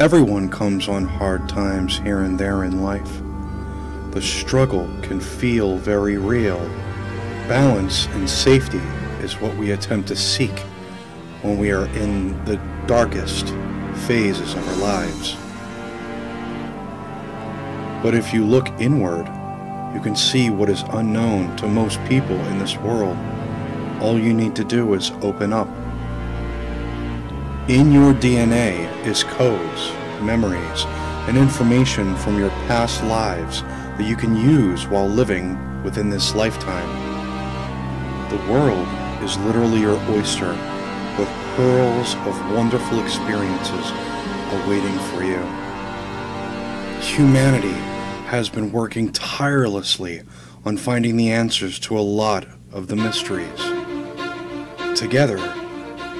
Everyone comes on hard times here and there in life. The struggle can feel very real. Balance and safety is what we attempt to seek when we are in the darkest phases of our lives. But if you look inward, you can see what is unknown to most people in this world. All you need to do is open up. In your DNA is codes, memories, and information from your past lives that you can use while living within this lifetime. The world is literally your oyster, with pearls of wonderful experiences awaiting for you. Humanity has been working tirelessly on finding the answers to a lot of the mysteries. Together,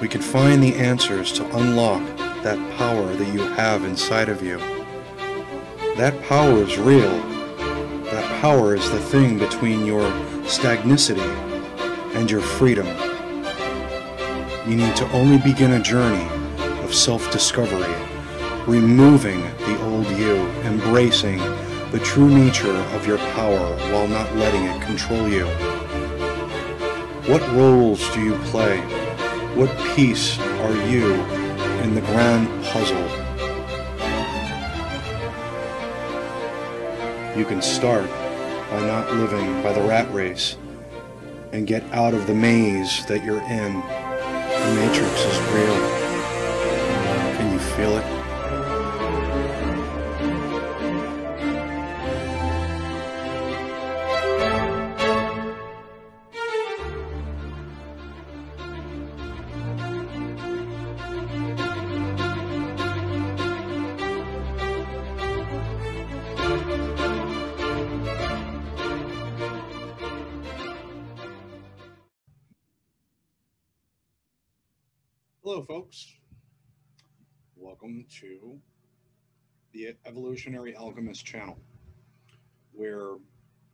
we can find the answers to unlock that power that you have inside of you. That power is real. That power is the thing between your stagnicity and your freedom. You need to only begin a journey of self-discovery, removing the old you, embracing the true nature of your power while not letting it control you. What roles do you play? What piece are you in the grand puzzle? You can start by not living by the rat race and get out of the maze that you're in. The Matrix is real. Can you feel it? Hello folks, welcome to the Evolutionary Alchemist channel, where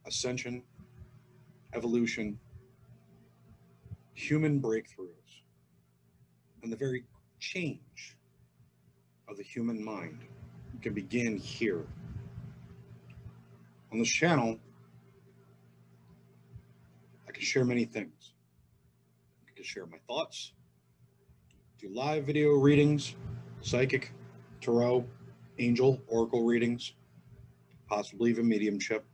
ascension, evolution, human breakthroughs, and the very change of the human mind can begin here. On this channel, I can share many things. I can share my thoughts, live video readings, psychic, tarot, angel, oracle readings, possibly even mediumship.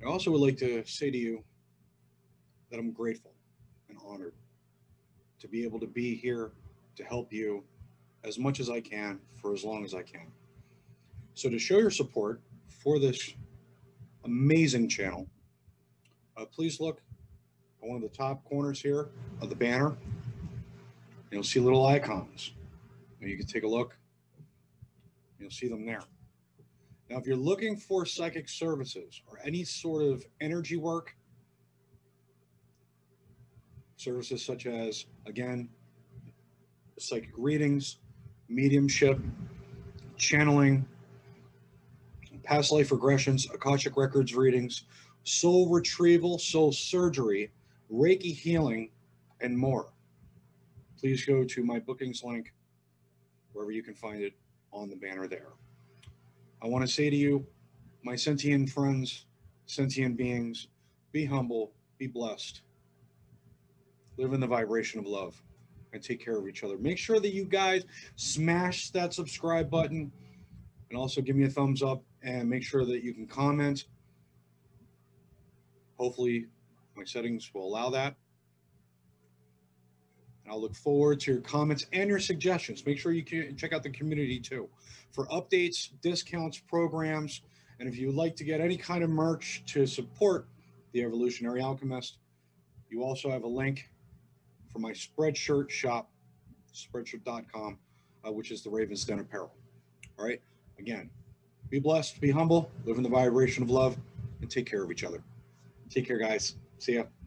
I also would like to say to you that I'm grateful and honored to be able to be here to help you as much as I can for as long as I can. So to show your support for this amazing channel, please look on one of the top corners here of the banner. You'll see little icons. You can take a look. You'll see them there. Now, if you're looking for psychic services or any sort of energy work, services such as, again, psychic readings, mediumship, channeling, past life regressions, Akashic records readings, soul retrieval, soul surgery, Reiki healing, and more, please go to my bookings link, wherever you can find it on the banner there. I want to say to you, my sentient friends, sentient beings, be humble, be blessed, live in the vibration of love, and take care of each other. Make sure that you guys smash that subscribe button, and also give me a thumbs up, and make sure that you can comment. Hopefully my settings will allow that. And I'll look forward to your comments and your suggestions. Make sure you can check out the community too for updates, discounts, programs. And if you'd like to get any kind of merch to support the Evolutionary Alchemist, you also have a link for my Spreadshirt shop, Spreadshirt.com, which is the Raven's Den Apparel. All right. Again, be blessed, be humble, live in the vibration of love, and take care of each other. Take care, guys. See ya.